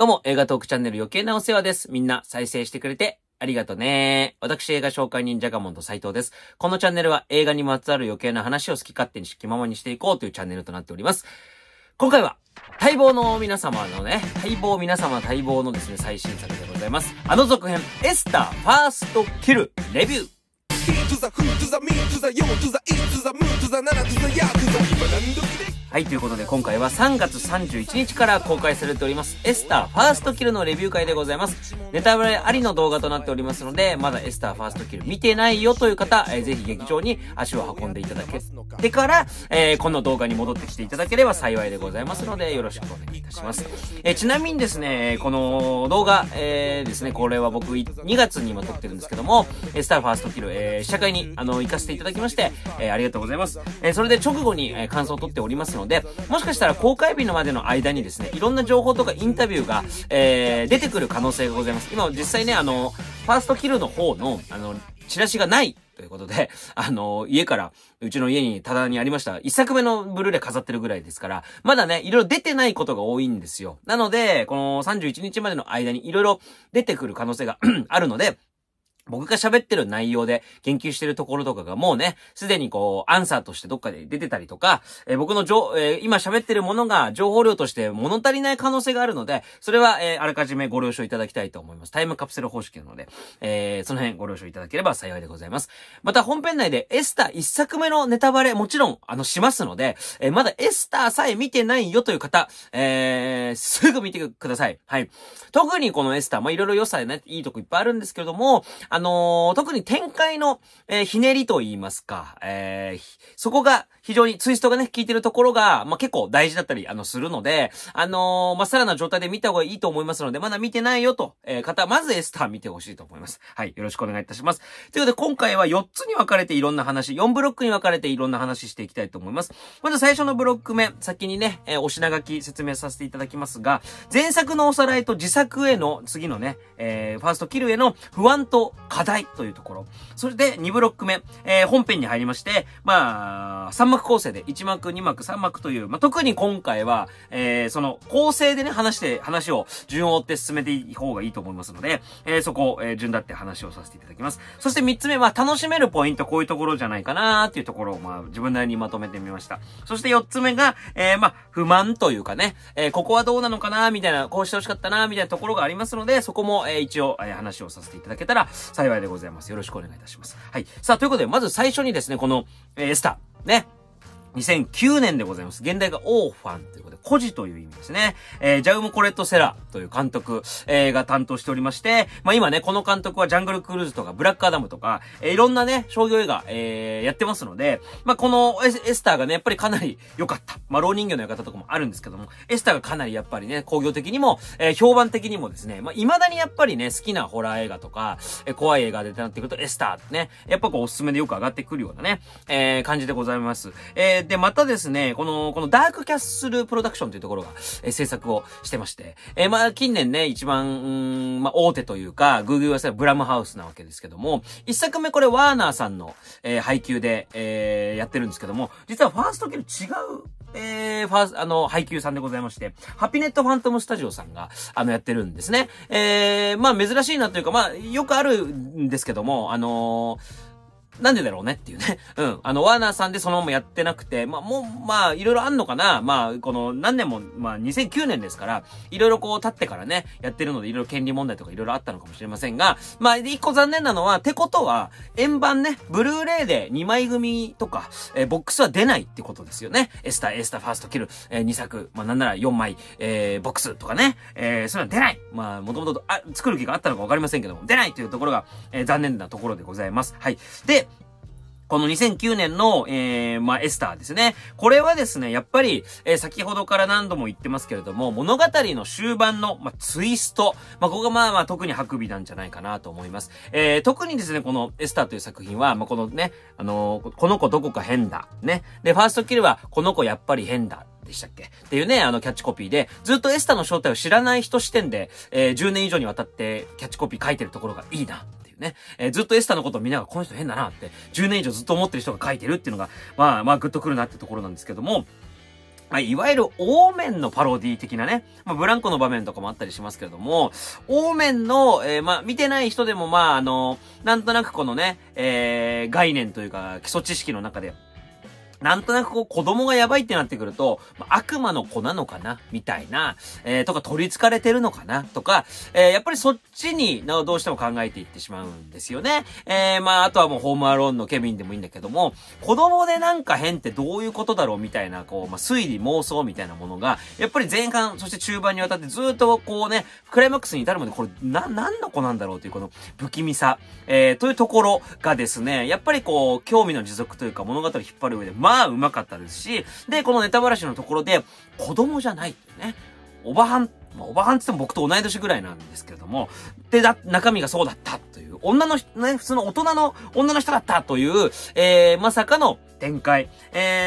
どうも、映画トークチャンネル余計なお世話です。みんな再生してくれてありがとね。私、映画紹介人ジャガモンと斉藤です。このチャンネルは映画にまつわる余計な話を好き勝手に気ままにしていこうというチャンネルとなっております。今回は、待望のですね、最新作でございます。あの続編、エスターファーストキルレビュー。はい、ということで今回は3月31日から公開されておりますエスターファーストキルのレビュー会でございます。ネタバレありの動画となっておりますので、まだエスターファーストキル見てないよという方、ぜひ劇場に足を運んでいただけてから、この動画に戻ってきていただければ幸いでございますので、よろしくお願いいたします。ちなみにですね、この動画、ですね、これは僕2月に今撮ってるんですけども、エスターファーストキル、試写会に行かせていただきまして、ありがとうございます。それで直後に、感想を取っておりますので、もしかしたら公開日のまでの間にですね、いろんな情報とかインタビューが、出てくる可能性がございます。今実際ね、ファーストキルの方の、チラシがないということで、うちの家にただにありました、一作目のブルーレイ飾ってるぐらいですから、まだね、いろいろ出てないことが多いんですよ。なので、この31日までの間にいろいろ出てくる可能性があるので、僕が喋ってる内容で言及してるところとかがもうね、すでにこう、アンサーとしてどっかで出てたりとか、僕の今喋ってるものが情報量として物足りない可能性があるので、それは、あらかじめご了承いただきたいと思います。タイムカプセル方式なので、その辺ご了承いただければ幸いでございます。また本編内でエスター1作目のネタバレもちろん、しますので、まだエスターさえ見てないよという方、すぐ見てください。はい。特にこのエスター、まあ、いろいろ良さでね、いいとこいっぱいあるんですけれども、特に展開の、ひねりと言いますか、そこが非常にツイストがね、効いてるところが、まあ、結構大事だったり、するので、まあ、さらな状態で見た方がいいと思いますので、まだ見てないよと、方、まずエスター見てほしいと思います。はい、よろしくお願いいたします。ということで、今回は4つに分かれていろんな話、4ブロックに分かれていろんな話していきたいと思います。まず最初のブロック目、先にね、お品書き説明させていただきますが、前作のおさらいと自作への、次のね、ファーストキルへの不安と、課題というところ。それで2ブロック目、本編に入りまして、まあ、3幕構成で1幕、2幕、3幕という、まあ、特に今回は、その構成でね、話を順を追って進めていい方がいいと思いますので、そこを、順だって話をさせていただきます。そして3つ目は楽しめるポイント、こういうところじゃないかなーっていうところを、まあ、自分なりにまとめてみました。そして4つ目が、まあ、不満というかね、ここはどうなのかなーみたいな、こうしてほしかったなーみたいなところがありますので、そこも、一応、話をさせていただけたら、幸いでございます。よろしくお願いいたします。はい。さあ、ということで、まず最初にですね、この、エスター、ね。2009年でございます。現代がオーファンということで、孤児という意味ですね。ジャウム・コレット・セラという監督、が担当しておりまして、まあ今ね、この監督はジャングル・クルーズとか、ブラック・アダムとか、いろんなね、商業映画、やってますので、まあこのエスターがね、やっぱりかなり良かった。まあ、老人形の館とかもあるんですけども、エスターがかなりやっぱりね、工業的にも、評判的にもですね、まあ未だにやっぱりね、好きなホラー映画とか、怖い映画でなってくると、エスターってね、やっぱこうおすすめでよく上がってくるようなね、感じでございます。で、またですね、このダークキャッスルプロダクションというところが、制作をしてまして、まあ、近年ね、一番、まあ、大手というか、グーグーはさ、ブラムハウスなわけですけども、一作目これワーナーさんの、配給で、やってるんですけども、実はファーストキル違う、配給さんでございまして、ハピネットファントムスタジオさんが、やってるんですね。まあ、珍しいなというか、まあ、よくあるんですけども、なんでだろうねっていうね。うん。ワーナーさんでそのままやってなくて、まあ、もう、まあ、いろいろあんのかな。まあ、この何年も、まあ、2009年ですから、いろいろこう経ってからね、やってるので、いろいろ権利問題とかいろいろあったのかもしれませんが、まあ、一個残念なのは、ってことは、円盤ね、ブルーレイで2枚組とか、ボックスは出ないってことですよね。エスターファーストキル、2作、まあ、なんなら4枚、ボックスとかね、それは出ない。まあ、もともと、作る気があったのかわかりませんけども、出ないというところが、残念なところでございます。はい。で、この2009年の、まあ、エスターですね。これはですね、やっぱり、先ほどから何度も言ってますけれども、物語の終盤の、まあ、ツイスト。まあ、ここがまあ、特に薄美なんじゃないかなと思います。特にですね、このエスターという作品は、まあ、このね、この子どこか変だ。ね。で、ファーストキルは、この子やっぱり変だ。でしたっけっていうね、キャッチコピーで、ずっとエスターの正体を知らない人視点で、10年以上にわたってキャッチコピー書いてるところがいいなっていうね。ずっとエスターのことを見ながら、この人変だなって、10年以上ずっと思ってる人が書いてるっていうのが、まあまあグッとくるなってところなんですけども、いわゆるオーメンのパロディ的なね、ブランコの場面とかもあったりしますけれども、オーメンの、見てない人でもなんとなくこのね、概念というか基礎知識の中で、なんとなくこう子供がやばいってなってくると、悪魔の子なのかなみたいな、とか取り憑かれてるのかなとか、やっぱりそっちにどうしても考えていってしまうんですよね。あとはもうホームアローンのケビンでもいいんだけども、子供でなんか変ってどういうことだろうみたいな、こう、推理妄想みたいなものが、やっぱり前半、そして中盤にわたってずっとこうね、クライマックスに至るまでこれ、何の子なんだろうというこの不気味さ、というところがですね、やっぱりこう、興味の持続というか物語を引っ張る上で、うまかったですし、で、このネタバラシのところで、子供じゃないってね、おばはんって言っても僕と同い年ぐらいなんですけれども、で、中身がそうだったという、女の人、ね、普通の大人の女の人だったという、まさかの展開。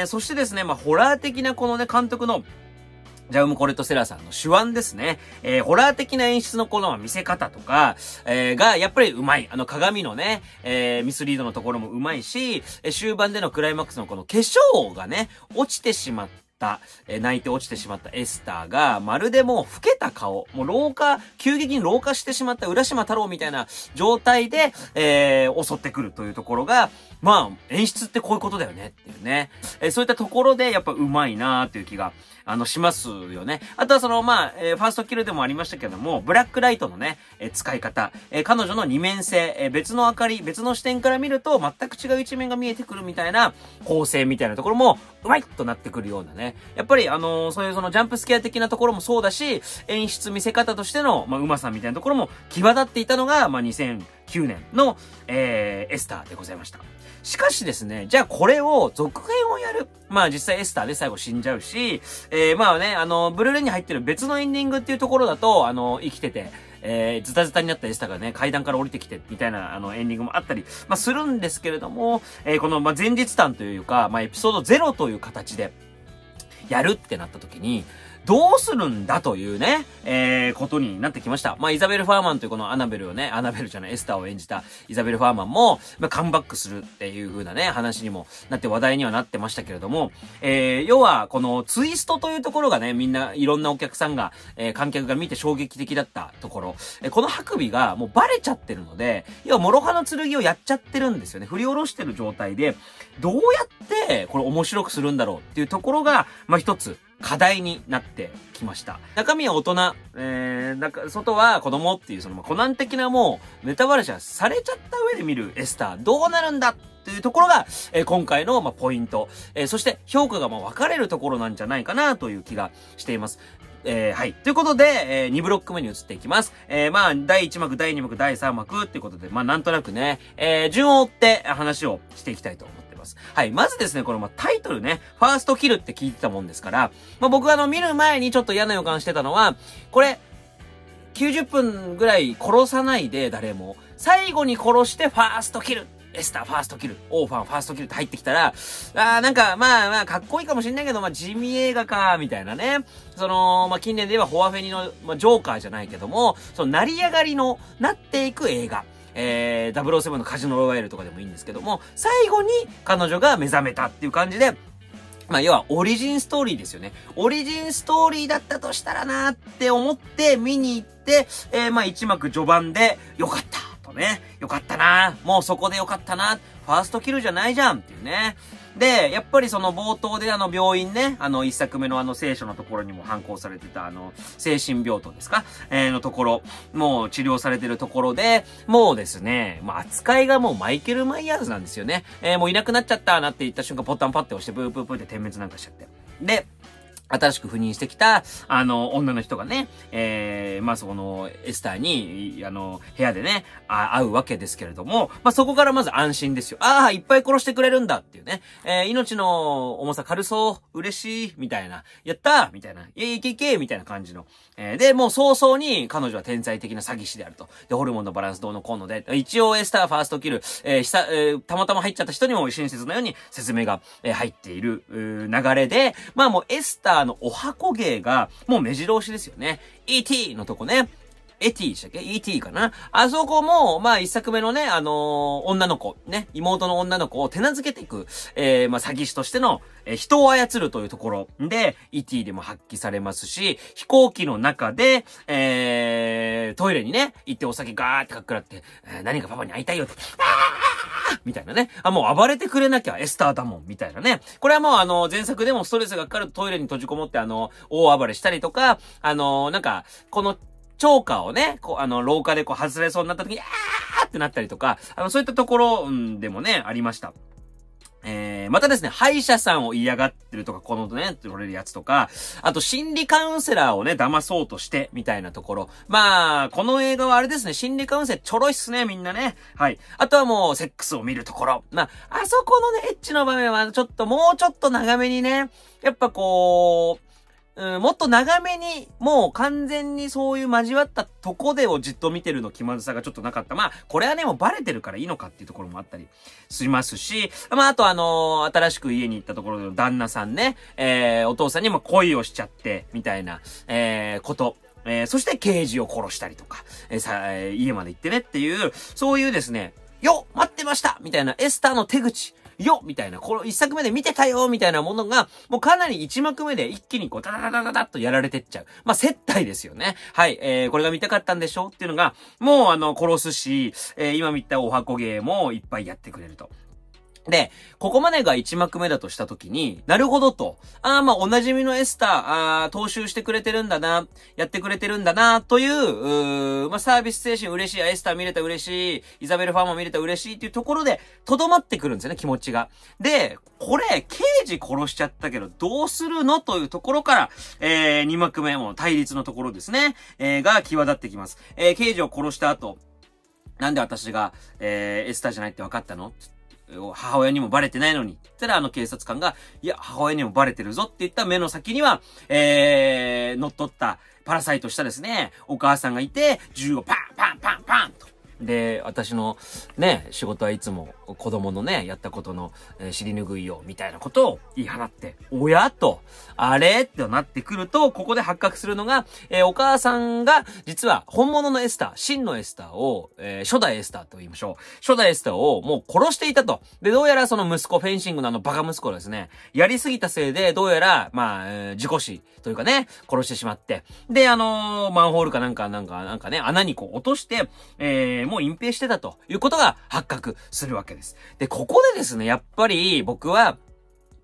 そしてですね、ホラー的なこのね、監督の、ジャウム・コレット・セラーさんの手腕ですね。ホラー的な演出のこの見せ方とか、が、やっぱりうまい。鏡のね、ミスリードのところもうまいし、終盤でのクライマックスのこの化粧がね、落ちてしまって、泣いて落ちてしまったエスターが、まるでもう老けた顔、もう急激に老化してしまった浦島太郎みたいな状態で、襲ってくるというところが、演出ってこういうことだよねっていうね。そういったところでやっぱうまいなーっていう気が、しますよね。あとはその、ファーストキルでもありましたけども、ブラックライトのね、使い方、彼女の二面性、別の明かり、別の視点から見ると全く違う一面が見えてくるみたいな構成みたいなところも、うまいっとなってくるようなね、やっぱりそういうそのジャンプスケア的なところもそうだし、演出見せ方としての、うまさみたいなところも際立っていたのが、2009年の、エスターでございました。しかしですね、じゃあこれを続編をやる。実際エスターで最後死んじゃうし、ブルーレイに入ってる別のエンディングっていうところだと、生きてて、ズタズタになったエスタがね、階段から降りてきて、みたいな、エンディングもあったり、するんですけれども、この、前日譚というか、エピソード0という形で、やるってなった時に、どうするんだというね、ことになってきました。イザベル・ファーマンというこのアナベルじゃない、エスターを演じたイザベル・ファーマンも、カムバックするっていう風なね、話にもなって話題にはなってましたけれども、要は、このツイストというところがね、みんな、いろんなお客さんが、観客が見て衝撃的だったところ、このハクビがもうバレちゃってるので、要は、諸刃の剣をやっちゃってるんですよね。振り下ろしてる状態で、どうやって、これ面白くするんだろうっていうところが、一つ、課題になってきました。中身は大人、外は子供っていう、コナン的なもう、ネタバレはされちゃった上で見るエスター、どうなるんだっていうところが、今回の、ポイント。そして、評価が分かれるところなんじゃないかなという気がしています。はい。ということで、2ブロック目に移っていきます。第1幕、第2幕、第3幕っていうことで、なんとなくね、順を追って話をしていきたいと思います。はい。まずですね、このタイトルね、ファーストキルって聞いてたもんですから、僕は見る前にちょっと嫌な予感してたのは、これ、90分ぐらい殺さないで誰も、最後に殺してファーストキル、エスターファーストキル、オーファンファーストキルって入ってきたら、かっこいいかもしんないけど、地味映画か、みたいなね。近年で言えばホアフェニの、ジョーカーじゃないけども、成り上がりの、なっていく映画。007のカジノロワイルとかでもいいんですけども、最後に彼女が目覚めたっていう感じで、要はオリジンストーリーですよね。オリジンストーリーだったとしたらなーって思って見に行って、1幕序盤で、よかったとね、よかったなー、もうそこでよかったなー、ファーストキルじゃないじゃんっていうね。で、やっぱり冒頭で病院ね、一作目の聖書のところにも反抗されてた精神病棟ですかのところ、もう治療されてるところで、もうですね、扱いがもうマイケル・マイヤーズなんですよね。もういなくなっちゃったなって言った瞬間、ボタンパッて押して、ブーブーブーって点滅なんかしちゃって。で、新しく赴任してきた、女の人がね、エスターに、部屋でね、会うわけですけれども、そこからまず安心ですよ。ああ、いっぱい殺してくれるんだっていうね。命の重さ軽そう、嬉しい、みたいな。やったみたいな。いけいけみたいな感じの。で、もう早々に彼女は天才的な詐欺師であると。で、ホルモンのバランスどうのこうので、一応エスターファーストキル、たまたま入っちゃった人にも親切のように説明が、入っている、流れで、もうエスター、お箱芸が、もう目白押しですよね。E.T. のとこね。E.T. でしたっけ ?E.T. かなあそこも、まあ、一作目のね、女の子、ね、妹の女の子を手なずけていく、まあ、詐欺師としての、人を操るというところで、E.T. でも発揮されますし、飛行機の中で、トイレにね、行ってお酒ガーってかっくらって、何かパパに会いたいよって、みたいなね。あ、もう暴れてくれなきゃエスターだもん、みたいなね。これはもう前作でもストレスがかかるとトイレに閉じこもって大暴れしたりとか、なんか、この、チョーカーをね、こう、廊下でこう外れそうになった時に、あーってなったりとか、そういったところ、でもね、ありました。またですね、歯医者さんを嫌がってるとか、このね、取れるやつとか、あと心理カウンセラーをね、騙そうとして、みたいなところ。まあ、この映画はあれですね、心理カウンセラーちょろいっすね、みんなね。はい。あとはもう、セックスを見るところ。まあ、あそこのね、エッチの場面は、もうちょっと長めにね、やっぱこう、もっと長めに、もう完全にそういう交わったとこでをじっと見てるの気まずさがちょっとなかった。まあ、これはね、もうバレてるからいいのかっていうところもあったりしますし、まあ、あと新しく家に行ったところの旦那さんね、お父さんにも恋をしちゃって、みたいな、こと。そして刑事を殺したりとか、家まで行ってねっていう、そういうですね、よ待ってましたみたいなエスターの手口。よみたいな、この一作目で見てたよみたいなものが、もうかなり一幕目で一気にこう、ダダダダダダッとやられてっちゃう。まあ、接待ですよね。はい、これが見たかったんでしょっていうのが、もう殺すし、今見たお箱芸もいっぱいやってくれると。で、ここまでが一幕目だとしたときに、なるほどと、ああ、まあ、おなじみのエスター、ああ、踏襲してくれてるんだな、やってくれてるんだな、という、まあ、サービス精神嬉しい、エスター見れた嬉しい、イザベルファンも見れた嬉しいっていうところで、とどまってくるんですよね、気持ちが。で、これ、刑事殺しちゃったけど、どうするのというところから、二幕目も対立のところですね、が際立ってきます。刑事を殺した後、なんで私が、エスターじゃないって分かったの母親にもバレてないのに。たら警察官が、いや、母親にもバレてるぞって言った目の先には、乗っ取った、パラサイトしたですね、お母さんがいて、銃をパンパンパンパンと。で、私のね、仕事はいつも子供のね、やったことの、尻拭いを、みたいなことを言い放って、親と、あれってなってくると、ここで発覚するのが、お母さんが、実は本物のエスター、真のエスターを、初代エスターと言いましょう。初代エスターをもう殺していたと。で、どうやらその息子、フェンシングのバカ息子ですね、やりすぎたせいで、どうやら、まあ、事故死というかね、殺してしまって。で、マンホールかなんかね、穴にこう落として、もう隠蔽してたということが発覚するわけです。で、ここでですね、やっぱり僕は、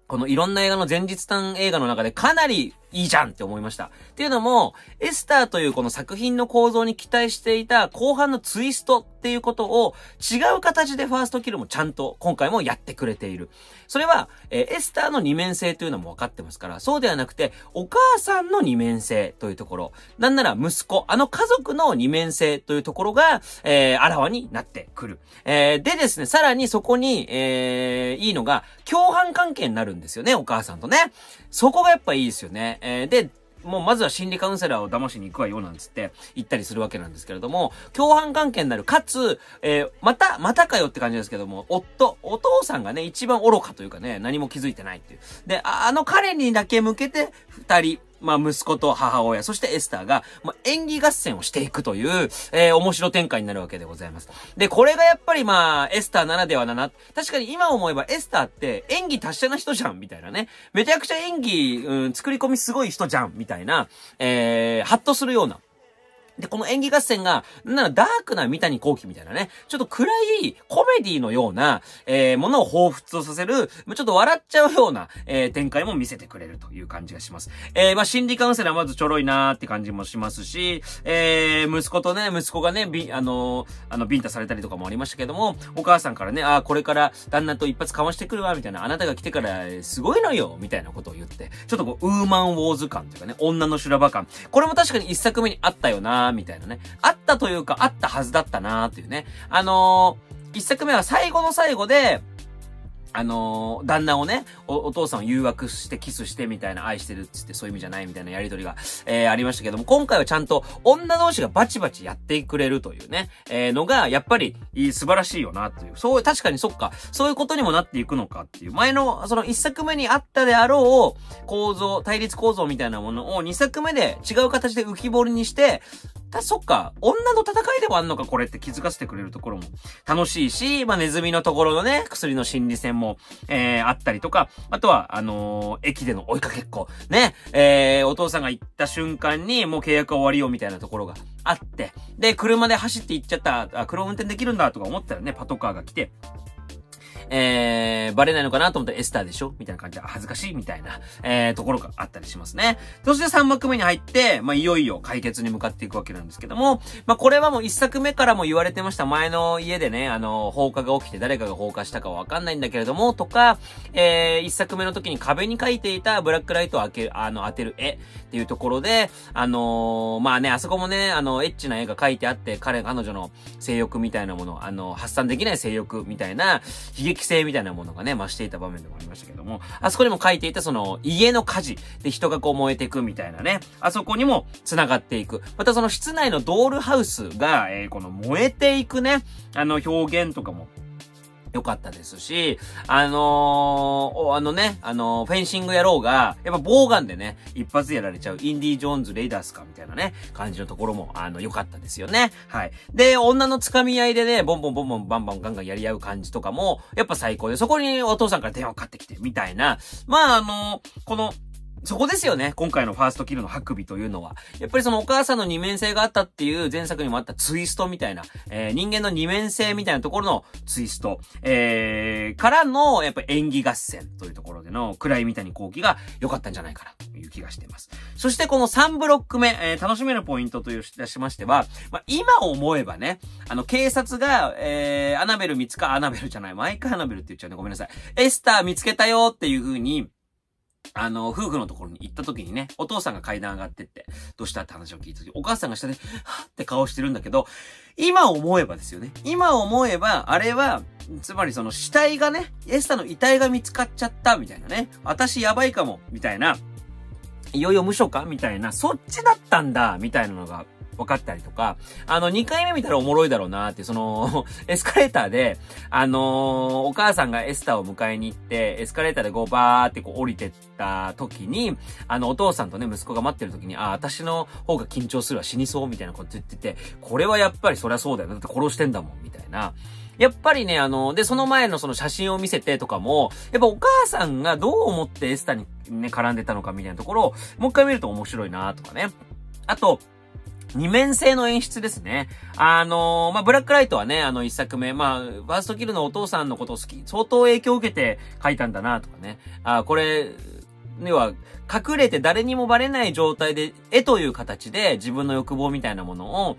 このいろんな映画の前日譚映画の中でかなりいいじゃんって思いました。っていうのも、エスターというこの作品の構造に期待していた後半のツイストっていうことを違う形でファーストキルもちゃんと今回もやってくれている。それは、エスターの二面性というのも分かってますから、そうではなくて、お母さんの二面性というところ、なんなら息子、家族の二面性というところが、あらわになってくる。でですね、さらにそこに、いいのが、共犯関係になるんですよね、お母さんとね。そこがやっぱいいですよね。で、もうまずは心理カウンセラーを騙しに行くわよなんつって言ったりするわけなんですけれども、共犯関係になる。かつ、またかよって感じですけども、お父さんがね、一番愚かというかね、何も気づいてないっていう。で、彼にだけ向けて、二人、まあ、息子と母親、そしてエスターが、まあ、演技合戦をしていくという、面白展開になるわけでございます。で、これがやっぱりまあ、エスターならではだな。確かに今思えばエスターって演技達者な人じゃん、みたいなね。めちゃくちゃ演技、作り込みすごい人じゃん、みたいな、ハッとするような。で、この演技合戦が、なんかダークな三谷幸喜みたいなね、ちょっと暗いコメディのような、ものを彷彿とさせる、ちょっと笑っちゃうような、展開も見せてくれるという感じがします。まあ、心理カウンセラーまずちょろいなーって感じもしますし、息子がね、ビンタされたりとかもありましたけども、お母さんからね、ああ、これから旦那と一発かわしてくるわ、みたいな、あなたが来てからすごいのよ、みたいなことを言って、ちょっとこう、ウーマンウォーズ感というかね、女の修羅場感。これも確かに一作目にあったよなーみたいなね。あったというか、あったはずだったなーっていうね。一作目は最後の最後で、旦那をね、お父さんを誘惑してキスしてみたいな、愛してるっつってそういう意味じゃないみたいなやりとりが、ありましたけども、今回はちゃんと女同士がバチバチやってくれるというね、のが、やっぱり素晴らしいよな、という。そう、確かにそっか、そういうことにもなっていくのかっていう。前の、その一作目にあったであろう構造、対立構造みたいなものを二作目で違う形で浮き彫りにして、そっか、女の戦いでもあんのかこれって気づかせてくれるところも楽しいし、まあ、ネズミのところのね、薬の心理戦も、あったりとか、あとは、駅での追いかけっこ。ね、お父さんが行った瞬間にもう契約終わりよみたいなところがあって、で、車で走って行っちゃった、あ、車運転できるんだとか思ったらね、パトカーが来て、バレないのかなと思ったらエスターでしょみたいな感じで恥ずかしいみたいな、ところがあったりしますね。そして3幕目に入って、まあ、いよいよ解決に向かっていくわけなんですけども、まあ、これはもう1作目からも言われてました。前の家でね、放火が起きて誰かが放火したかはわかんないんだけれども、とか、1作目の時に壁に描いていたブラックライトを当てる絵っていうところで、まあね、あそこもね、エッチな絵が描いてあって、彼女の性欲みたいなもの、発散できない性欲みたいな、規制みたいなものがね、増していた場面でもありましたけども、あそこにも書いていたその家の火事で人がこう燃えていくみたいなね、あそこにも繋がっていく。またその室内のドールハウスが、この燃えていくね、表現とかも良かったですし、フェンシング野郎が、やっぱ棒ガンでね、一発やられちゃうインディー・ジョーンズ・レイダースかみたいなね、感じのところも、良かったですよね。はい。で、女の掴み合いでね、ボンボンボンボンバンバンガンガンやり合う感じとかも、やっぱ最高で、そこにお父さんから電話かかってきて、みたいな、まあ、そこですよね。今回のファーストキルのハクビというのは。やっぱりそのお母さんの二面性があったっていう前作にもあったツイストみたいな、人間の二面性みたいなところのツイスト、からの、やっぱ演技合戦というところでの暗い三谷幸喜が良かったんじゃないかなという気がしています。そしてこの3ブロック目、楽しめるポイントというしましては、まあ、今思えばね、警察が、アナベルって言っちゃうね。ごめんなさい。エスター見つけたよっていう風に、夫婦のところに行った時にね、お父さんが階段上がってって、どうしたって話を聞いた時、お母さんが下で、はって顔してるんだけど、今思えばですよね。今思えば、あれは、つまりその死体がね、エスタの遺体が見つかっちゃった、みたいなね。私やばいかも、みたいな。いよいよ無所かみたいな。そっちだったんだ、みたいなのが。分かったりとか、2回目見たらおもろいだろうなーって、その、エスカレーターで、お母さんがエスターを迎えに行って、エスカレーターでこうバーってこう降りてった時に、お父さんとね、息子が待ってる時に、あ、私の方が緊張するわ、死にそう、みたいなこと言ってて、これはやっぱりそりゃそうだよな、だって殺してんだもん、みたいな。やっぱりね、で、その前のその写真を見せてとかも、やっぱお母さんがどう思ってエスターにね、絡んでたのかみたいなところを、もう一回見ると面白いなーとかね。あと、二面性の演出ですね。まあ、ブラックライトはね、一作目、まあ、ファーストキルのお父さんのことを好き、相当影響を受けて書いたんだなとかね。これ、要は、隠れて誰にもバレない状態で、絵という形で自分の欲望みたいなものを、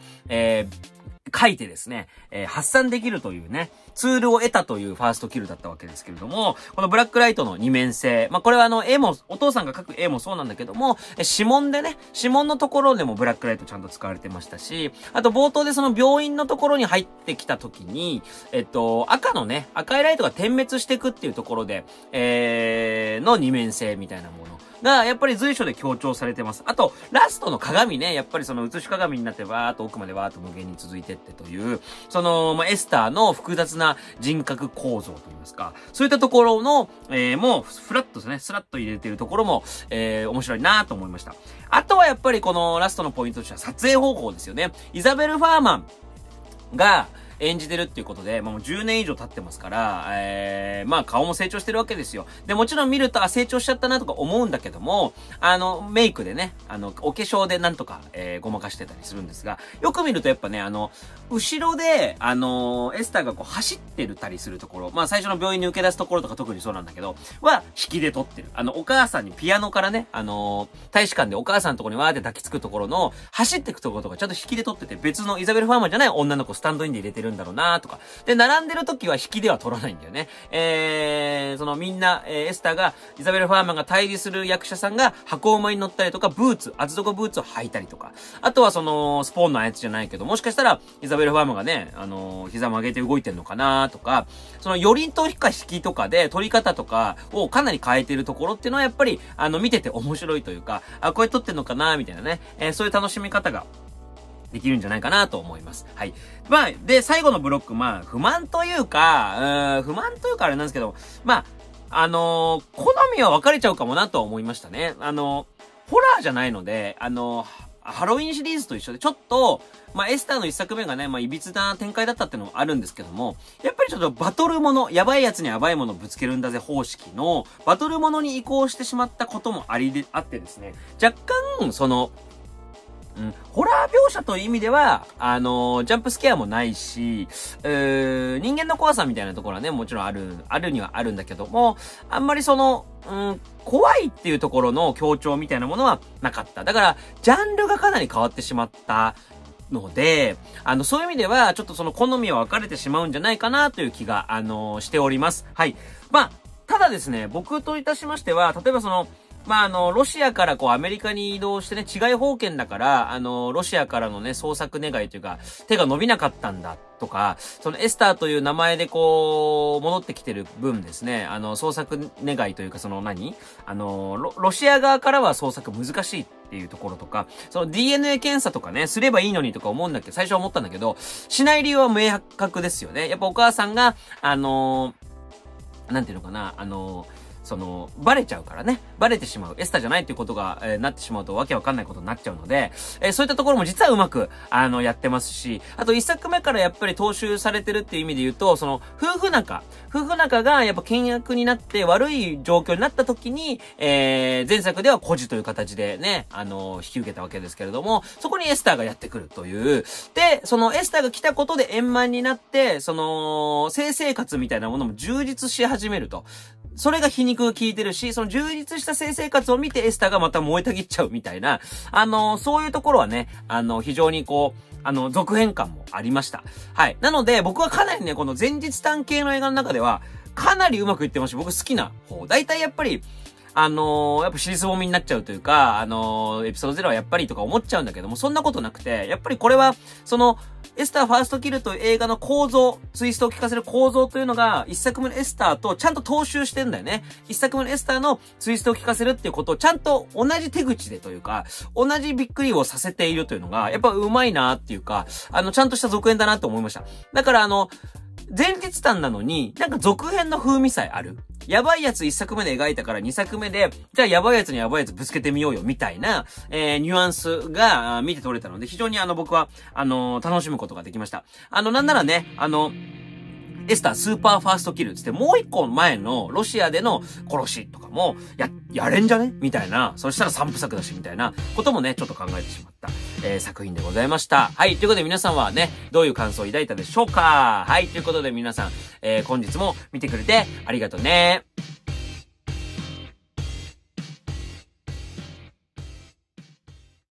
書いてですね、発散できるというね、ツールを得たというファーストキルだったわけですけれども、このブラックライトの二面性。まあ、これは絵も、お父さんが描く絵もそうなんだけども、指紋でね、指紋のところでもブラックライトちゃんと使われてましたし、あと冒頭でその病院のところに入ってきた時に、赤のね、赤いライトが点滅していくっていうところで、の二面性みたいなものが、やっぱり随所で強調されてます。あと、ラストの鏡ね、やっぱりその映し鏡になってわーっと奥までわーっと無限に続いてってという、その、まあ、エスターの複雑な人格構造といいますか、そういったところの、もう、フラッとですね、スラッと入れてるところも、面白いなと思いました。あとはやっぱりこのラストのポイントとしては撮影方法ですよね。イザベル・ファーマンが、演じてるっていうことで、まあ、もう10年以上経ってますから、まあ、顔も成長してるわけですよ。で、もちろん見ると、あ、成長しちゃったなとか思うんだけども、メイクでね、お化粧でなんとか、ごまかしてたりするんですが、よく見るとやっぱね、後ろで、エスターがこう走ってるたりするところ、まあ、最初の病院に受け出すところとか特にそうなんだけど、は、引きで撮ってる。お母さんにピアノからね、大使館でお母さんのところにわーって抱きつくところの、走っていくところとかちゃんと引きで撮ってて、別のイザベル・ファーマンじゃない女の子スタンドインで入れてるんだろうなとか。で、並んでる時は引きでは取らないんだよね。そのみんな、エスターが、イザベル・ファーマンが対峙する役者さんが箱馬に乗ったりとか、ブーツ、厚底ブーツを履いたりとか。あとはその、スポーンのやつじゃないけど、もしかしたら、イザベル・ファーマンがね、膝曲げて動いてんのかなとか、その、寄りとか引きとかで、取り方とかをかなり変えてるところっていうのはやっぱり、見てて面白いというか、あ、これ撮ってんのかなみたいなね、そういう楽しみ方が、できるんじゃないかなと思います。はい。まあ、で、最後のブロック、まあ、不満というかあれなんですけど、まあ、好みは分かれちゃうかもなとは思いましたね。ホラーじゃないので、ハロウィンシリーズと一緒で、ちょっと、まあ、エスターの一作目がね、まあ、歪な展開だったっていうのもあるんですけども、やっぱりちょっとバトルもの、やばいやつにやばいものをぶつけるんだぜ方式の、バトルものに移行してしまったこともあってですね、若干、その、ホラー描写という意味では、ジャンプスケアもないし、人間の怖さみたいなところはね、もちろんあるにはあるんだけども、あんまりその、怖いっていうところの強調みたいなものはなかった。だから、ジャンルがかなり変わってしまったので、そういう意味では、ちょっとその好みは分かれてしまうんじゃないかなという気が、しております。はい。まあ、ただですね、僕といたしましては、例えばその、まあ、ロシアからこうアメリカに移動してね、違い保険だから、ロシアからのね、捜索願いというか、手が伸びなかったんだとか、そのエスターという名前でこう、戻ってきてる分ですね、捜索願いというか、その何？ロシア側からは捜索難しいっていうところとか、その DNA 検査とかね、すればいいのにとか思うんだけど、最初は思ったんだけど、しない理由は明確ですよね。やっぱお母さんが、なんていうのかな、その、バレちゃうからね。バレてしまう。エスタじゃないっていうことが、なってしまうとわけわかんないことになっちゃうので、そういったところも実はうまく、やってますし、あと一作目からやっぱり踏襲されてるっていう意味で言うと、その、夫婦仲がやっぱ倹約になって悪い状況になった時に、前作では孤児という形でね、引き受けたわけですけれども、そこにエスターがやってくるという。で、そのエスターが来たことで円満になって、その、性生活みたいなものも充実し始めると。それが皮肉を効いてるし、その充実した性生活を見てエスターがまた燃えたぎっちゃうみたいな、そういうところはね、非常にこう、続編感もありました。はい。なので、僕はかなりね、この前日探系の映画の中では、かなりうまくいってました。僕好きな方。大体やっぱり、やっぱ尻すぼみになっちゃうというか、エピソード0はやっぱりとか思っちゃうんだけども、そんなことなくて、やっぱりこれは、その、エスターファーストキルという映画の構造、ツイストを聞かせる構造というのが、一作目のエスターとちゃんと踏襲してんだよね。一作目のエスターのツイストを聞かせるっていうことをちゃんと同じ手口でというか、同じびっくりをさせているというのが、やっぱうまいなっていうか、ちゃんとした続編だなと思いました。だから前日譚なのに、なんか続編の風味さえある。やばいやつ一作目で描いたから二作目で、じゃあやばいやつにやばいやつぶつけてみようよ、みたいな、ニュアンスが見て取れたので、非常に僕は、楽しむことができました。なんならね、エスタースーパーファーストキルつって、もう一個前のロシアでの殺しとかも、やれんじゃねみたいな、そしたら三部作だし、みたいなこともね、ちょっと考えてしまった、作品でございました。はい、ということで皆さんはね、どういう感想を抱いたでしょうか？はい、ということで皆さん、本日も見てくれてありがとうね。